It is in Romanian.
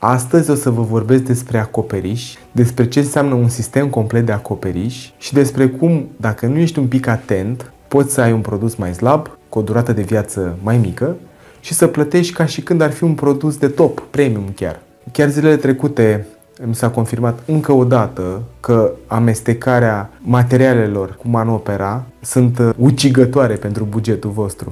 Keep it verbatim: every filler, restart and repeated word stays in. Astăzi o să vă vorbesc despre acoperiș, despre ce înseamnă un sistem complet de acoperiș și despre cum, dacă nu ești un pic atent, poți să ai un produs mai slab, cu o durată de viață mai mică și să plătești ca și când ar fi un produs de top, premium chiar. Chiar zilele trecute mi s-a confirmat încă o dată că amestecarea materialelor cu manopera sunt ucigătoare pentru bugetul vostru.